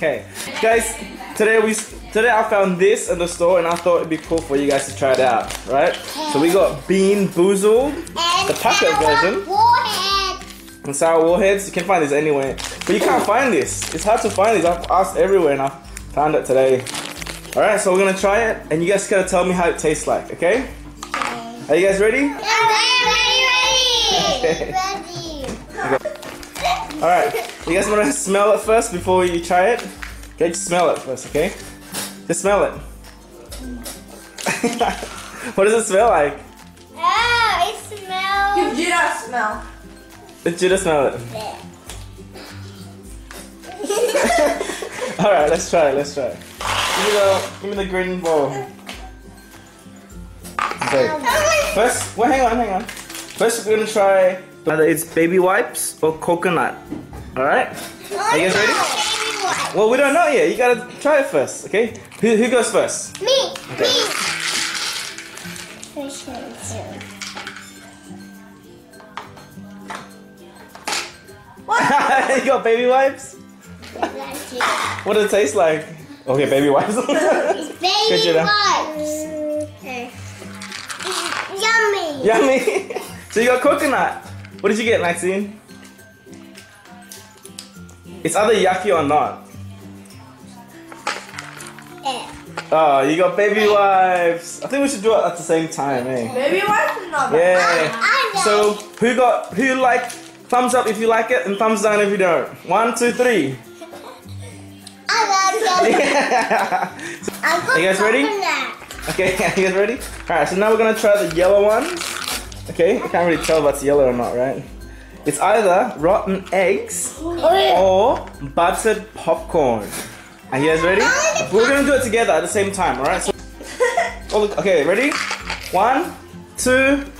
Okay, guys, today I found this in the store and I thought it'd be cool for you guys to try it out, right? Okay. So we got Bean Boozled, the packet version. Warheads. And sour warheads. You can find this anywhere, but you can't find this. It's hard to find these. I've asked everywhere and I found it today. All right, so we're gonna try it, and you guys gotta tell me how it tastes like. Okay? Okay. Are you guys ready? Yeah, ready. Ready. All right, you guys want to smell it first before you try it? Okay, just smell it first, okay? Just smell it. What does it smell like? Oh, it smells... Did Judah smell? Did Judah smell it? Yeah. All right, let's try it, let's try it. Give me the green ball. Okay. First, well, hang on. First, we're going to try... Whether it's baby wipes or coconut. Alright? Are you guys ready? Well, we don't know yet. You gotta try it first, okay? Who goes first? Me! Okay. Me! What? You got baby wipes? What does it taste like? Okay, baby wipes. It's baby wipes! Yummy! Yummy! So you got coconut! What did you get, Maxine? It's either yucky or not. Yeah. Oh, you got baby wipes. I think we should do it at the same time, eh? Baby wipes or not? Yeah. So who like thumbs up if you like it and thumbs down if you don't. 1, 2, 3. I like it. So, are you guys ready? Okay, are you guys ready? Alright, so now we're gonna try the yellow one. Okay, I can't really tell if that's yellow or not, right? It's either rotten eggs or buttered popcorn. Are you guys ready? We're gonna do it together at the same time, alright? So, okay, ready? 1, 2, 3.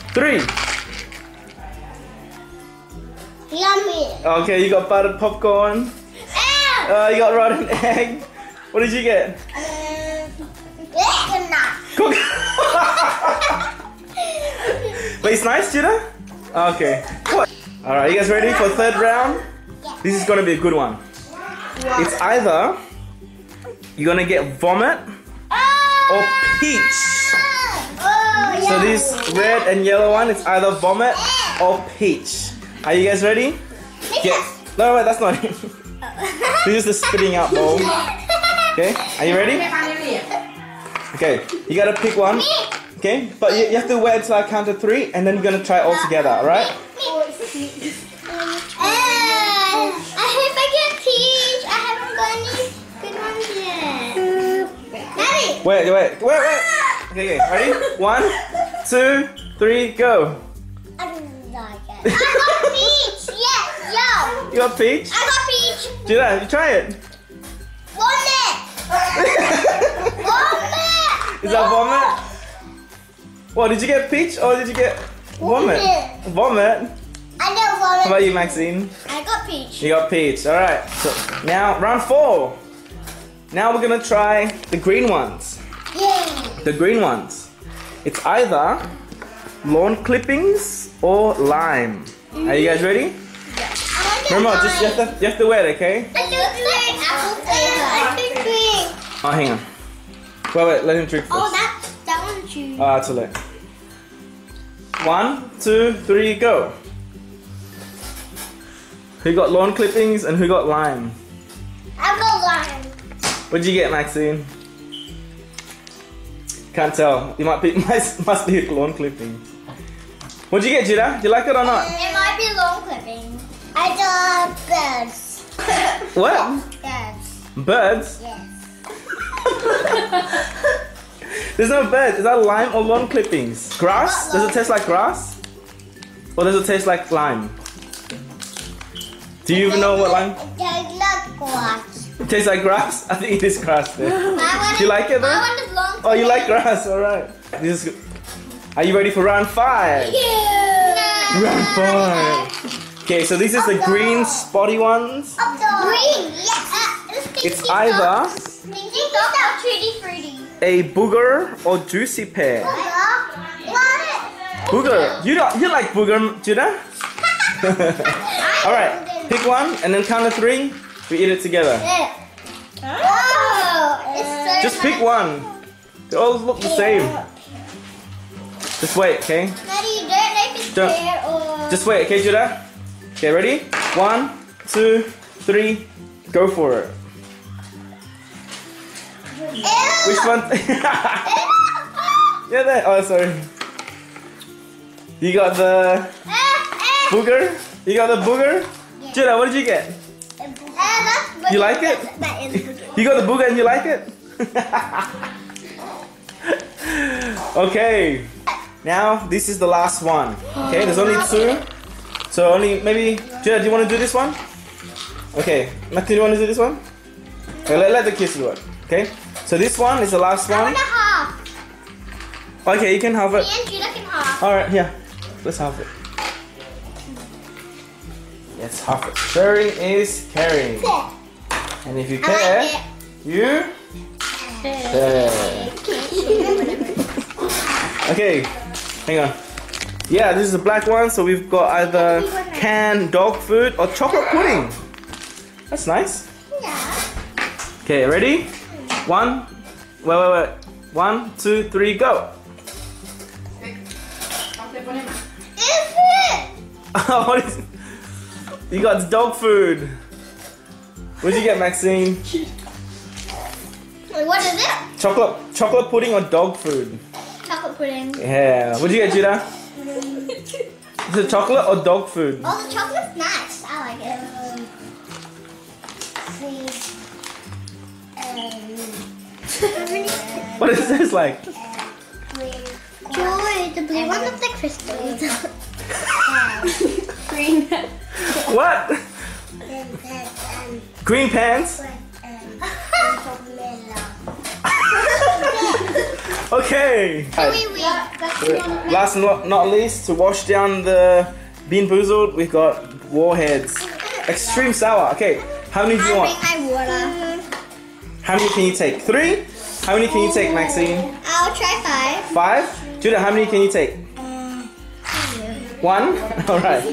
Yummy. Okay, you got buttered popcorn. You got rotten egg. What did you get? Coconut. But it's nice, Judah? Okay. Alright, you guys ready for third round? This is gonna be a good one. It's either you're gonna get vomit or peach. So this red and yellow one, it's either vomit or peach. Are you guys ready? Get... No, wait, that's not it. This is the spitting out bowl. Okay, are you ready? Okay, you gotta pick one. Okay, but you have to wait until I count to 3 and then we're gonna try it all together, alright? I hope I get peach. I haven't got any good ones yet. Daddy! Wait. Okay, ready? 1, 2, 3, go. I don't like it. I got peach! Yes, yo! You got peach? I got peach! Judah, you try it. Vomit! Vomit! Is that vomit? Well, did you get peach or did you get vomit? Vomit? I got vomit. How about you, Maxine? I got peach. You got peach. All right. So now round 4. Now we're gonna try the green ones. Yay! The green ones. It's either lawn clippings or lime. Are you guys ready? Yes. Remember, just you have to wait, okay? I think green. Oh, hang on. Wait, let him drink first. Oh, that's... Ah, too late. 1, 2, 3, go. Who got lawn clippings and who got lime? I got lime. What'd you get, Maxine? Can't tell. You might be must be lawn clippings. What'd you get, Judah? Do you like it or not? It might be lawn clippings. I got birds. What? Birds. Birds? Yes. There's no bird. Is that lime or lawn clippings? Grass? Does it taste like grass? Or does it taste like lime? Do you even know what lime? It tastes like grass. It tastes like grass? I think it is grass there. Do you like it though? Oh, you like grass, alright. This is... Are you ready for round 5? Yeah! Round 5. Okay, so this is the green spotty ones. Green, yes. It's either a booger or juicy pear. Booger. You like booger, Judah? Alright, pick one and then count to 3. We eat it together. Oh, it's so just pick one. They all look the same. Just wait, okay? Maddie, don't open the bear or... Just wait, okay, Judah? Okay, ready? 1, 2, 3, go for it. Ew. Which one? Yeah, there. Oh, sorry. You got the booger? You got the booger? Yeah. Judah, what did you get? You like it? You got the booger and you like it? Okay. Now, this is the last one. Okay, there's only two. So, only maybe. Judah, do you want to do this one? Okay. Matthew, do you want to do this one? Okay, let the kids do it. Okay? So, this one is the last one. I want to half. Okay, you can half it. Me and Judah can half. Alright, yeah. Let's half it. Let's half it. Sharing is caring. And if you care, like you care. Okay, hang on. Yeah, this is a black one, so we've got either canned dog food or chocolate pudding. That's nice. Okay, ready? 1, 2, 3, go. What is it? You got dog food. What'd you get, Maxine? What is it? Chocolate pudding or dog food? Chocolate pudding. Yeah. What'd you get, Judah? Is it chocolate or dog food? Oh, the chocolate's nice. I like it. What does this like? The blue one looks like crystals. Green pants. What? Green pants? Okay. Last but not least, to wash down the Bean Boozled, we've got Warheads. Extreme sour. Okay, how many do you want? I bring my water. How many can you take? 3? How many can you take, Maxine? I'll try 5. 5? Judah, how many can you take? 1? Alright.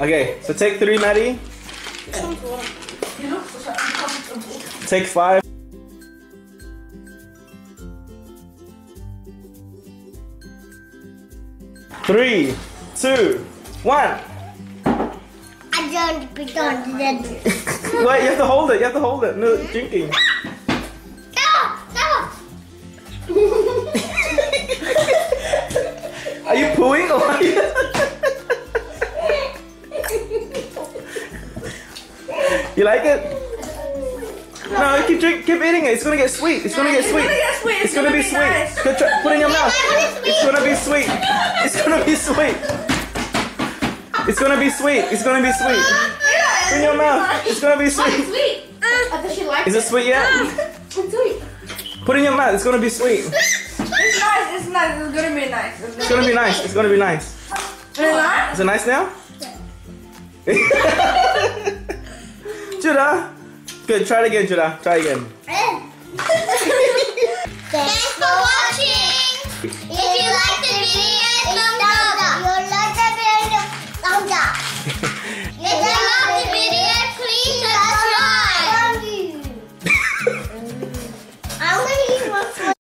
Okay, so take 3, Maddie. Take 5. Three, two, one. I don't pretend to do it. Wait, you have to hold it, you have to hold it. No, drinking. Are you pooing or are you? You like it? No, you keep eating it. It's gonna get sweet. It's gonna get sweet. It's gonna be sweet. Put it in your mouth. It's gonna be sweet. It's gonna be sweet. It's gonna be sweet. It's gonna be sweet. Put it in your mouth. It's gonna be sweet. Is it sweet yet? It's sweet. Put it in your mouth. It's gonna be sweet. It's nice, it's nice, it's gonna be nice. It's gonna be nice, it's gonna be nice. Is it nice? Is it nice now? Yeah. Judah! Good, try it again, Judah. Try it again. Thanks for watching!